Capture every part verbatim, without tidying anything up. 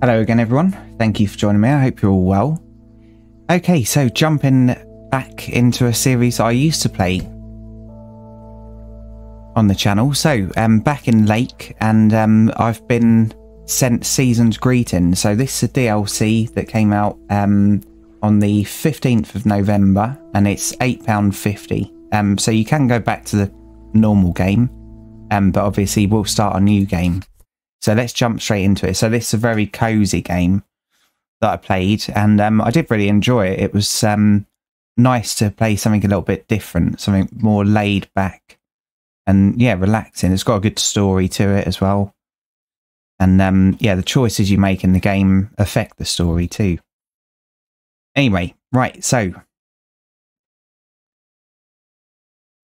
Hello again, everyone. Thank you for joining me. I hope you're all well. Okay, so jumping back into a series I used to play on the channel. So um, back in Lake, and um, I've been sent Season's Greetings. So this is a D L C that came out um, on the fifteenth of November, and it's eight pounds fifty. Um, so you can go back to the normal game, um, but obviously we'll start a new game. So let's jump straight into it. So this is a very cozy game that I played, and um, I did really enjoy it. It was um, nice to play something a little bit different, something more laid back and, yeah, relaxing. It's got a good story to it as well. And, um, yeah, the choices you make in the game affect the story too. Anyway, right, so.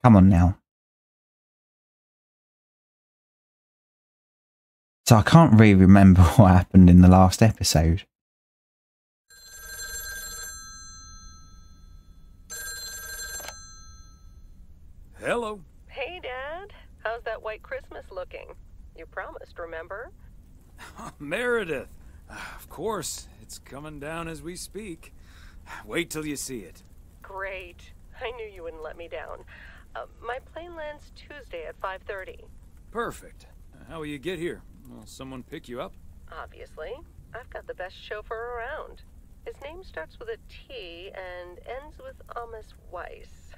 Come on now. So I can't really remember what happened in the last episode. Hello. Hey, Dad. How's that white Christmas looking? You promised, remember? Meredith. Uh, of course. It's coming down as we speak. Wait till you see it. Great. I knew you wouldn't let me down. Uh, my plane lands Tuesday at five thirty. Perfect. How will you get here? Will someone pick you up? Obviously. I've got the best chauffeur around. His name starts with a T and ends with Amos Weiss.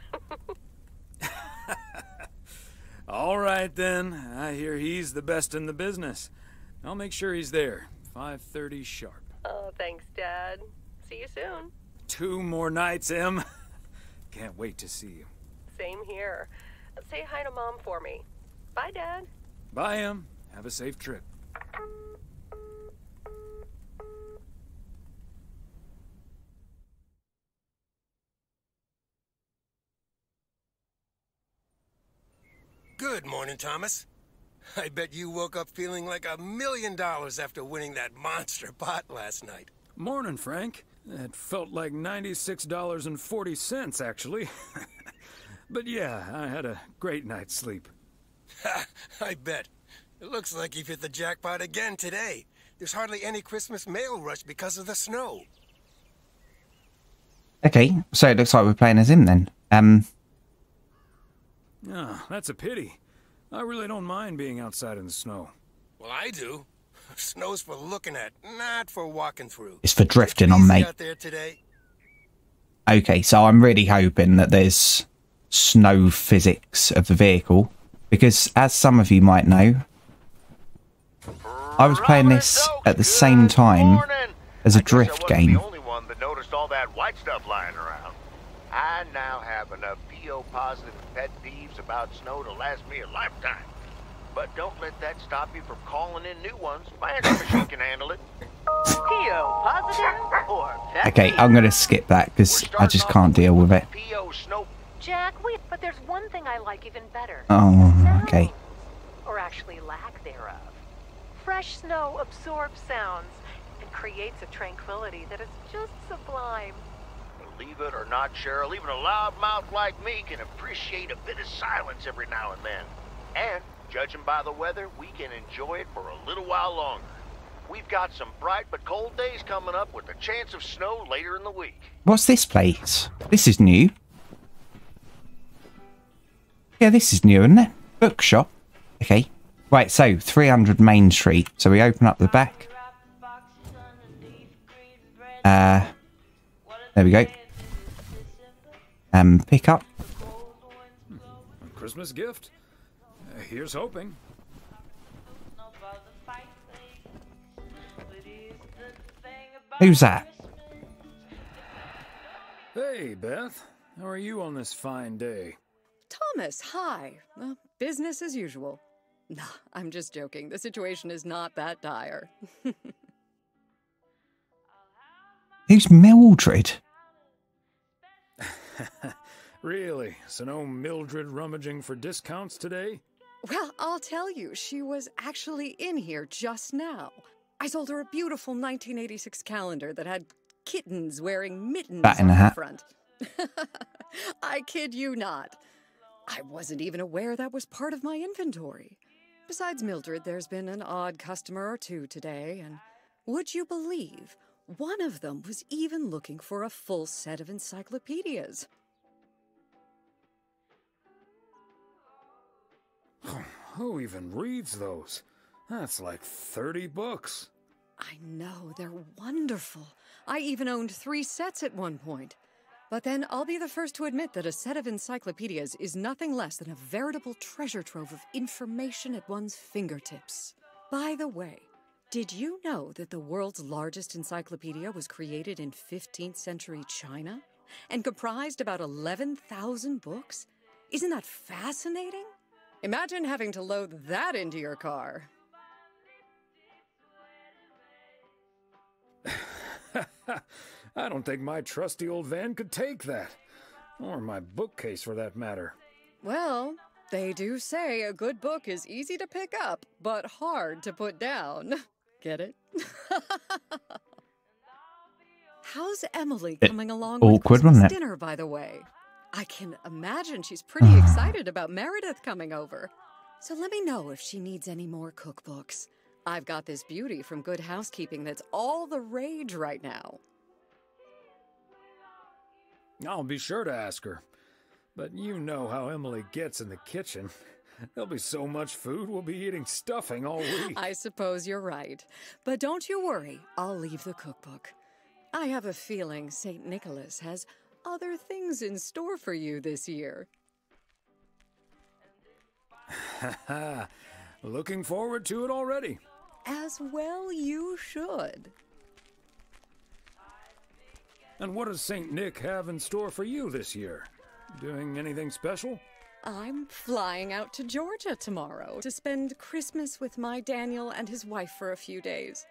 All right, then. I hear he's the best in the business. I'll make sure he's there. five thirty sharp. Oh, thanks, Dad. See you soon. Two more nights, Em. Can't wait to see you. Same here. Say hi to Mom for me. Bye, Dad. Bye, Em. Have a safe trip. Good morning, Thomas. I bet you woke up feeling like a million dollars after winning that monster pot last night. Morning, Frank. It felt like ninety-six dollars and forty cents, actually. But yeah, I had a great night's sleep. Ha! I bet. It looks like you've hit the jackpot again today. There's hardly any Christmas mail rush because of the snow. Okay, so it looks like we're playing as him then. Um. Oh, that's a pity. I really don't mind being outside in the snow. Well, I do. Snow's for looking at, not for walking through. It's for drifting on, mate. Out there today. Okay, so I'm really hoping that there's snow physics of the vehicle. Because, as some of you might know, I was playing this at the same time as a drift game. I now have enough P O positive pet peeves about snow to last me a lifetime. But don't let that stop you from calling in new ones. My answer machine can handle it. P O positive or pet peeves? Okay, I'm going to skip that because I just can't deal with it. Jack, wait, but there's one thing I like even better. Oh, okay. Or actually lack thereof. Fresh snow absorbs sounds and creates a tranquility that is just sublime. Believe it or not, Cheryl, even a loudmouth like me can appreciate a bit of silence every now and then. And, judging by the weather, we can enjoy it for a little while longer. We've got some bright but cold days coming up with a chance of snow later in the week. What's this place? This is new. Yeah, this is new, isn't it? Bookshop. Okay. Right, so, three hundred Main Street. So we open up the back. Uh, there we go. Um, pick up. A Christmas gift. Uh, here's hoping. Who's that? Hey, Beth. How are you on this fine day? Thomas, hi. Well, business as usual. Nah, I'm just joking. The situation is not that dire. Who's Mildred? Really? So no Mildred rummaging for discounts today? Well, I'll tell you, she was actually in here just now. I sold her a beautiful nineteen eighty-six calendar that had kittens wearing mittens Bat in on a hat. The front. I kid you not. I wasn't even aware that was part of my inventory. Besides Mildred, there's been an odd customer or two today, and Would you believe one of them was even looking for a full set of encyclopedias? Who even reads those? That's like thirty books. I know, they're wonderful. I even owned three sets at one point. But then I'll be the first to admit that a set of encyclopedias is nothing less than a veritable treasure trove of information at one's fingertips. By the way, did you know that the world's largest encyclopedia was created in fifteenth century China and comprised about eleven thousand books? Isn't that fascinating? Imagine having to load that into your car. I don't think my trusty old van could take that. Or my bookcase, for that matter. Well, they do say a good book is easy to pick up, but hard to put down. Get it? How's Emily coming along with Christmas dinner, by the way? I can imagine she's pretty excited about Meredith coming over. So let me know if she needs any more cookbooks. I've got this beauty from Good Housekeeping that's all the rage right now. I'll be sure to ask her. But you know how Emily gets in the kitchen. There'll be so much food, we'll be eating stuffing all week. I suppose you're right. But don't you worry, I'll leave the cookbook. I have a feeling Saint Nicholas has other things in store for you this year. Ha ha! Looking forward to it already. As well you should. And what does Saint Nick have in store for you this year? Doing anything special? I'm flying out to Georgia tomorrow to spend Christmas with my Daniel and his wife for a few days.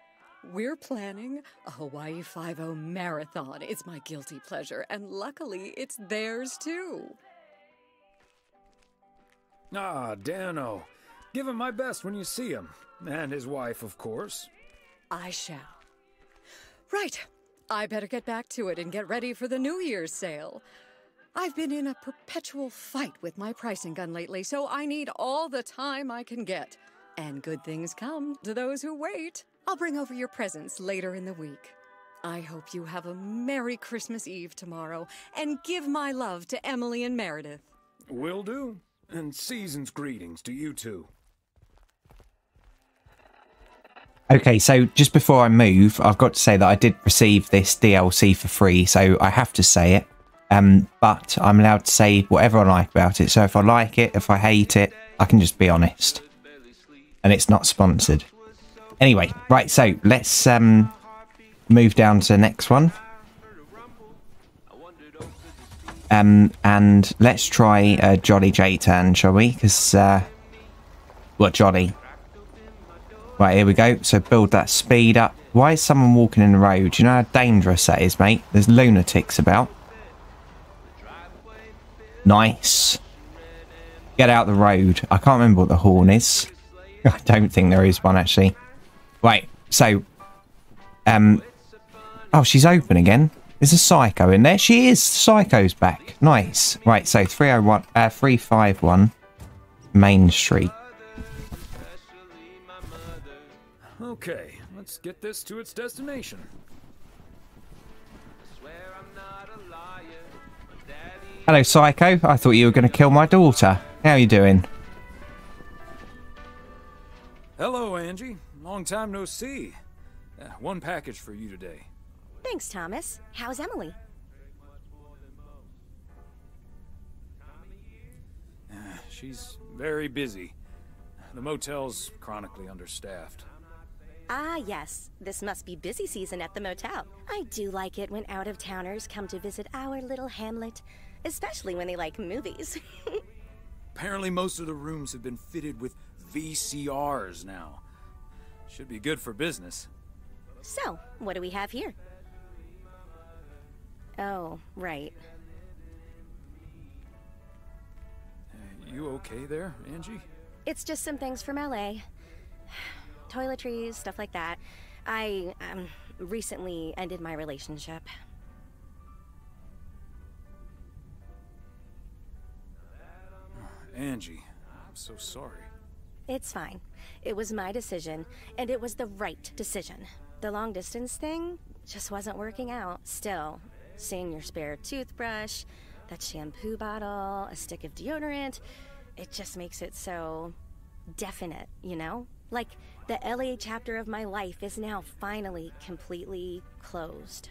We're planning a Hawaii Five-O marathon. It's my guilty pleasure, and luckily it's theirs too. Ah, Dano. Give him my best when you see him. And his wife, of course. I shall. Right. I better get back to it and get ready for the New Year's sale. I've been in a perpetual fight with my pricing gun lately, so I need all the time I can get. And good things come to those who wait. I'll bring over your presents later in the week. I hope you have a Merry Christmas Eve tomorrow, and give my love to Emily and Meredith. Will do. And Season's greetings to you two. Okay, so just before I move, I've got to say that I did receive this D L C for free, so I have to say it. Um, but I'm allowed to say whatever I like about it. So if I like it, if I hate it, I can just be honest. And it's not sponsored. Anyway, right, so let's um, move down to the next one. Um, and let's try uh, Jolly J-Tan, shall we? Because, uh, what Jolly? Right, here we go. So build that speed up. Why is someone walking in the road? You know how dangerous that is, mate? There's lunatics about. Nice. Get out the road. I can't remember what the horn is. I don't think there is one, actually. Right, so... um, oh, she's open again. There's a psycho in there. She is. Psycho's back. Nice. Right, so three oh one, uh, three fifty-one Main Street. Okay, let's get this to its destination. Hello, Psycho. I thought you were going to kill my daughter. How are you doing? Hello, Angie. Long time no see. Uh, one package for you today. Thanks, Thomas. How's Emily? Uh, she's very busy. The motel's chronically understaffed. Ah, yes. This must be busy season at the motel. I do like it when out-of-towners come to visit our little hamlet, especially when they like movies. Apparently most of the rooms have been fitted with V C Rs now. Should be good for business. So, what do we have here? Oh, right. Uh, you okay there, Angie? It's just some things from L A. Toiletries, stuff like that. I um, recently ended my relationship. Angie, I'm so sorry. It's fine. It was my decision, and it was the right decision. the long distance thing just wasn't working out. Still, seeing your spare toothbrush, that shampoo bottle, a stick of deodorant, it just makes it so definite, you know? Like, the L A chapter of my life is now finally completely closed.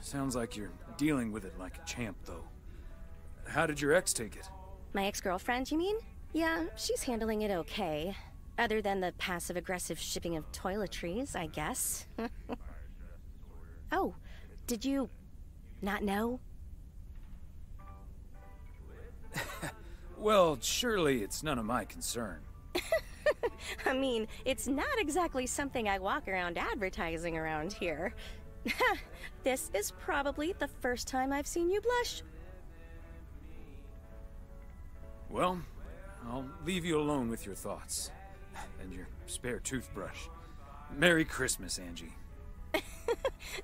Sounds like you're dealing with it like a champ, though. How did your ex take it? My ex-girlfriend, you mean? Yeah, she's handling it okay. Other than the passive-aggressive shipping of toiletries, I guess. Oh, did you not know? Well, surely it's none of my concern. I mean, it's not exactly something I walk around advertising around here. This is probably the first time I've seen you blush. Well, I'll leave you alone with your thoughts. And your spare toothbrush. Merry Christmas, Angie.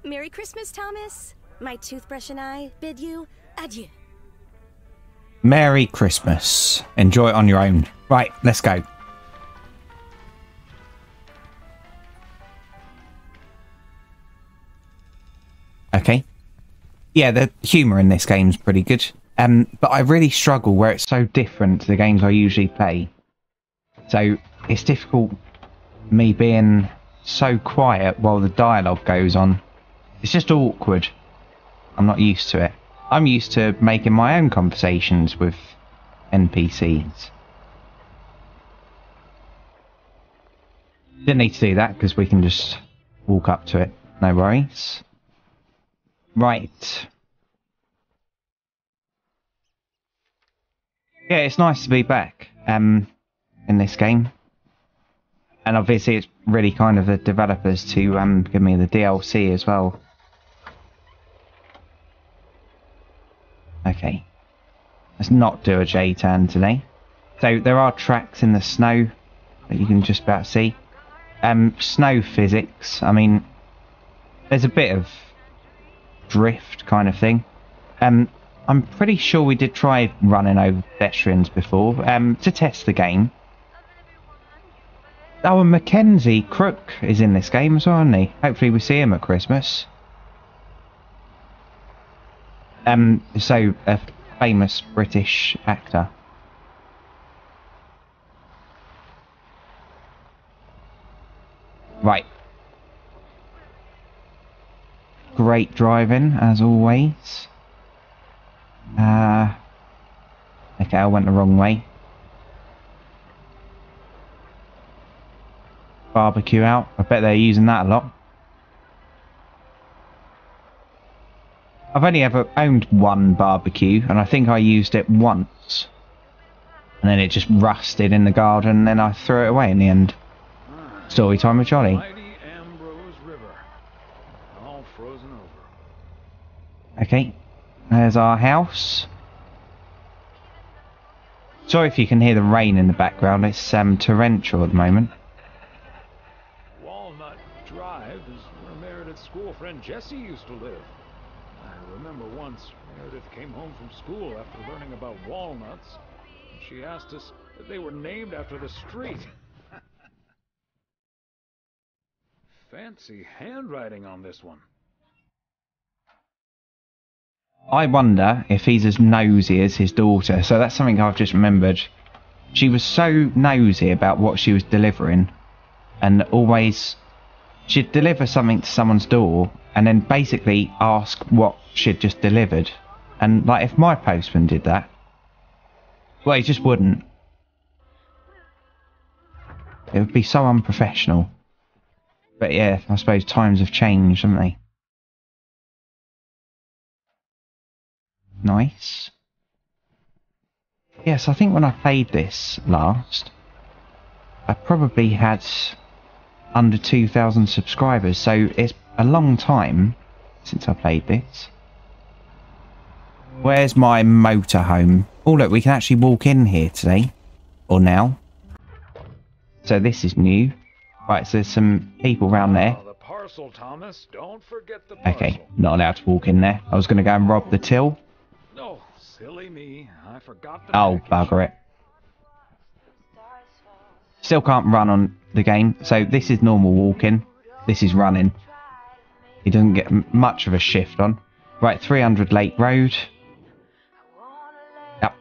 Merry Christmas, Thomas. My toothbrush and I bid you adieu. Merry Christmas. Enjoy it on your own. Right, let's go. Okay. Yeah, the humour in this game's pretty good. Um, but I really struggle where it's so different to the games I usually play. So it's difficult me being so quiet while the dialogue goes on. It's just awkward. I'm not used to it. I'm used to making my own conversations with N P Cs. Didn't need to do that because we can just walk up to it. No worries. Right. Yeah, it's nice to be back um, in this game. And obviously it's really kind of the developers to um, give me the D L C as well. Okay. Let's not do a J-turn today. So there are tracks in the snow that you can just about see. Um, snow physics, I mean, there's a bit of drift kind of thing. Um, I'm pretty sure we did try running over pedestrians before um, to test the game. Oh, and Mackenzie Crook is in this game as well, isn't he? Hopefully we see him at Christmas. Um, so, a famous British actor. Right. Great driving, as always. Uh, okay, I went the wrong way. Barbecue out. I bet they're using that a lot. I've only ever owned one barbecue, and I think I used it once. And then it just rusted in the garden, and then I threw it away in the end. Story time with Johnny. Okay, there's our house. Sorry if you can hear the rain in the background, it's um, torrential at the moment. Walnut Drive is where Meredith's school friend Jesse used to live. I remember once Meredith came home from school after learning about walnuts, and she asked us that they were named after the street. Fancy handwriting on this one. I wonder if he's as nosy as his daughter, so that's something I've just remembered. She was so nosy about what she was delivering, and always, she'd deliver something to someone's door, and then basically ask what she'd just delivered. And, like, if my postman did that, well, he just wouldn't. It would be so unprofessional. But yeah, I suppose times have changed, haven't they? Nice. Yes, I think when I played this last, I probably had under two thousand subscribers, so it's a long time since I played this. Where's my motorhome? Oh look, we can actually walk in here today. Or now. So this is new. Right, so there's some people around there. Oh, the parcel, Thomas. Don't forget the parcel. Okay, not allowed to walk in there. I was going to go and rob the till. Oh, silly me. I forgot the oh, package. Bugger it. still can't run on the game, so this is normal walking. This is running. He doesn't get m much of a shift on. Right, three hundred Lake Road. Yep.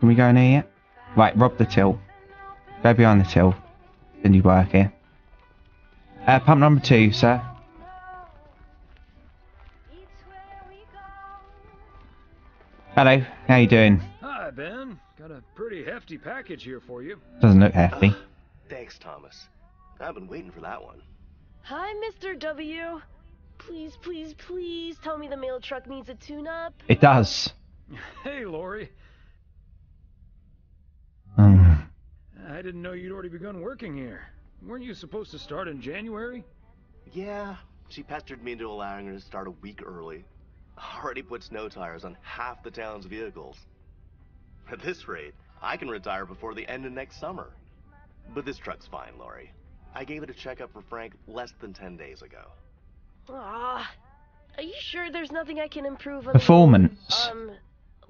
Can we go in here yet? Right, rob the till. Go behind the till. Then you work here. Uh, pump number two, sir. Hello, how you doing? Hi, Ben. Got a pretty hefty package here for you. Doesn't look hefty. Uh, thanks, Thomas. I've been waiting for that one. Hi, Mister W. Please, please, please tell me the mail truck needs a tune-up. It does. Hey, Lori. Um. I didn't know you'd already begun working here. Weren't you supposed to start in January? Yeah, she pestered me into allowing her to start a week early. Already put snow tires on half the town's vehicles. At this rate, I can retire before the end of next summer. But this truck's fine, Lori. I gave it a checkup for Frank less than ten days ago. Ah, are you sure there's nothing I can improve on? Performance. Um,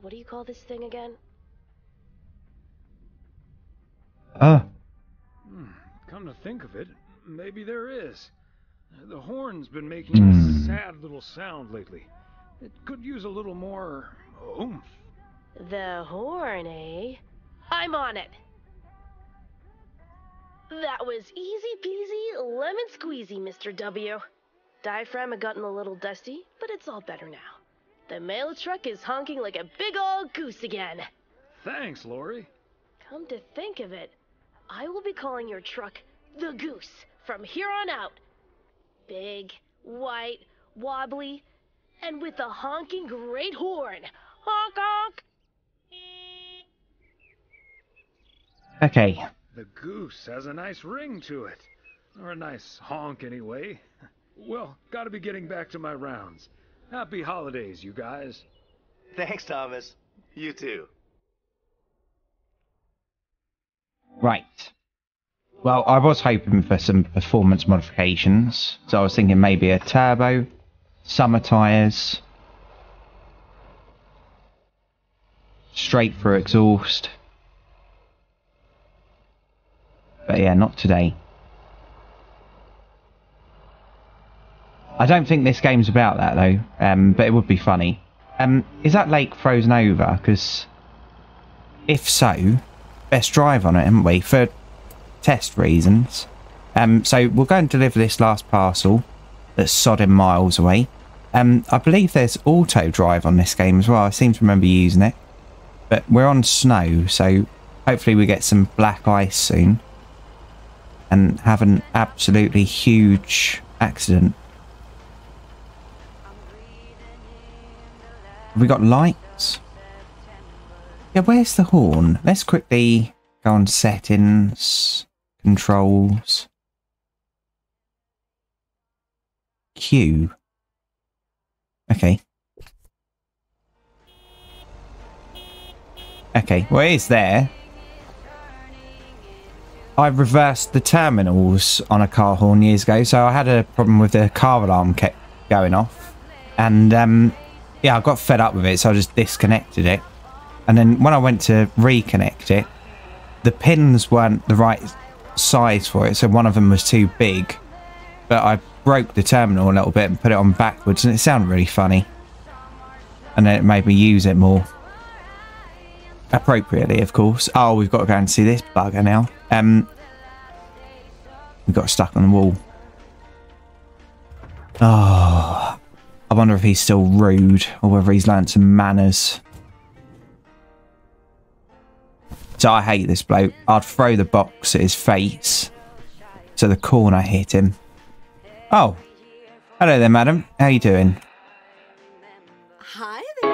what do you call this thing again? Ah. Uh. Hmm, come to think of it, maybe there is. The horn's been making mm. a sad little sound lately. It could use a little more oomph. The horn, eh? I'm on it. That was easy peasy, lemon squeezy, Mister W. Diaphragm had gotten a little dusty, but it's all better now. The mail truck is honking like a big old goose again. Thanks, Lori. Come to think of it, I will be calling your truck the Goose from here on out. Big, white, wobbly, and with a honking great horn. Honk, honk. Okay. The Goose has a nice ring to it. Or a nice honk, anyway. Well, gotta be getting back to my rounds. Happy holidays, you guys. Thanks, Thomas. You too. Right. Well, I was hoping for some performance modifications. So I was thinking maybe a turbo. Summer tyres, straight through exhaust, but yeah, not today. I don't think this game's about that though, um, but it would be funny. Um, is that lake frozen over? Because if so, let's drive on it, haven't we, for test reasons. Um, so we'll go and deliver this last parcel that's sodding miles away. Um, I believe there's auto drive on this game as well. I seem to remember using it. But we're on snow, so hopefully we get some black ice soon. And have an absolutely huge accident. Have we got lights? Yeah, where's the horn? Let's quickly go on settings, controls. Q. Okay. Okay, well it is there. I reversed the terminals on a car horn years ago, so I had a problem with the car alarm kept going off. And um, yeah, I got fed up with it, so I just disconnected it. And then when I went to reconnect it, the pins weren't the right size for it, so one of them was too big. But I broke the terminal a little bit and put it on backwards, and it sounded really funny. And then it made me use it more appropriately, of course. Oh, we've got to go and see this bugger now. Um, we got stuck on the wall. Oh, I wonder if he's still rude or whether he's learned some manners. So I hate this bloke. I'd throw the box at his face so the corner hit him. Oh, hello there, madam. How you doing? Hi there.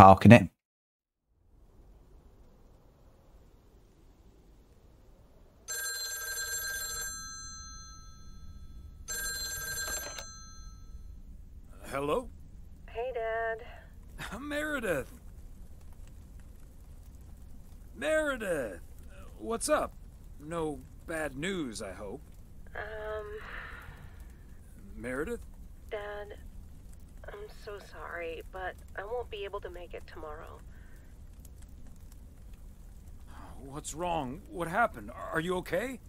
parking it. Hello? Hey, Dad. Meredith. Meredith. What's up? No bad news, I hope. Um... Meredith? Dad, I'm so sorry, but I won't be able to make it tomorrow. What's wrong? What happened? Are you okay?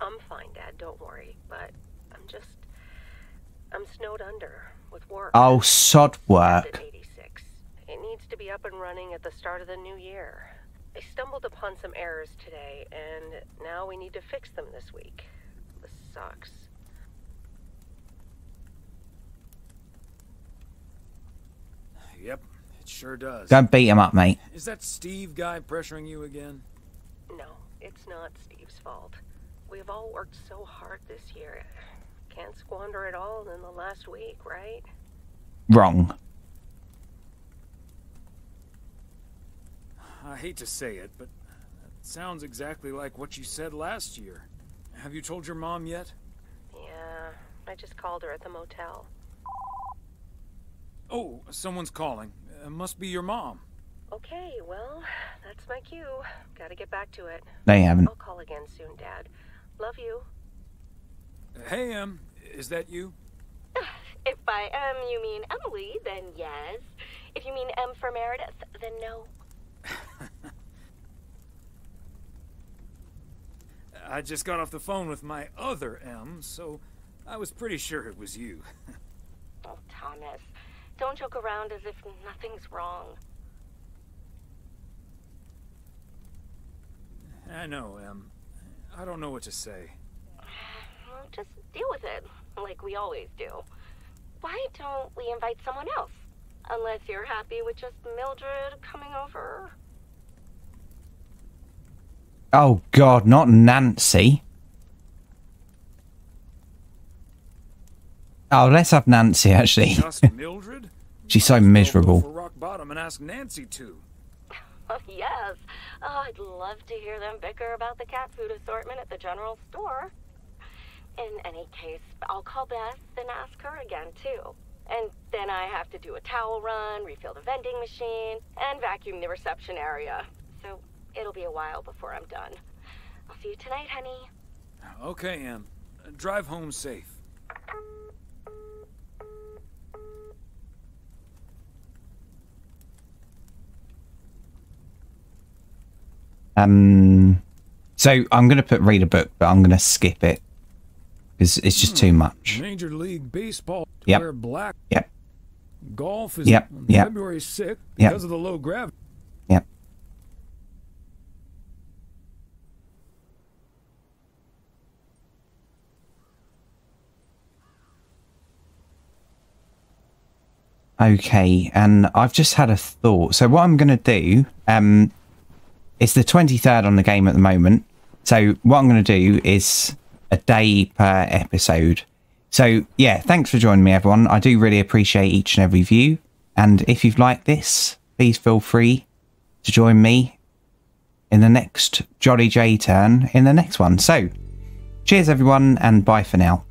I'm fine, Dad. Don't worry. But I'm just... I'm snowed under with work. Oh, sod work. eighty-six. It needs to be up and running at the start of the new year. I stumbled upon some errors today, and now we need to fix them this week. This sucks. Yep, it sure does. Don't beat him up, mate. Is that Steve guy pressuring you again? No, it's not Steve's fault. We've all worked so hard this year. Can't squander it all in the last week, right? Wrong. I hate to say it, but that sounds exactly like what you said last year. Have you told your mom yet? Yeah, I just called her at the motel. Oh, someone's calling. It must be your mom. Okay, well, that's my cue. Gotta get back to it. They haven't. I'll call again soon, Dad. Love you. Hey, Em. Is that you? If by Em um, you mean Emily, then yes. If you mean Em for Meredith, then no. I just got off the phone with my other Em, so I was pretty sure it was you. Oh, Thomas. Don't joke around as if nothing's wrong. I know, Em. I don't know what to say. Well, just deal with it, like we always do. Why don't we invite someone else? Unless you're happy with just Mildred coming over. Oh, God, not Nancy. Oh, let's have Nancy, actually. Just Mildred? She's so miserable. Go for rock bottom and ask Nancy to. Oh, yes. Oh, I'd love to hear them bicker about the cat food assortment at the general store. In any case, I'll call Beth and ask her again, too. And then I have to do a towel run, refill the vending machine, and vacuum the reception area. So it'll be a while before I'm done. I'll see you tonight, honey. Okay, Em. Drive home safe. Um, so I'm going to put read a book, but I'm going to skip it because it's just too much. Major League Baseball. Yep. Wear black. Yep. Golf is yep. On yep. February sixth because yep. of the low gravity. Yep. Okay, and I've just had a thought. So what I'm going to do, um, it's the twenty-third on the game at the moment. So what I'm going to do is a day per episode. So, yeah, thanks for joining me, everyone. I do really appreciate each and every view. And if you've liked this, please feel free to join me in the next Jolly J turn in the next one. So, cheers, everyone, and bye for now.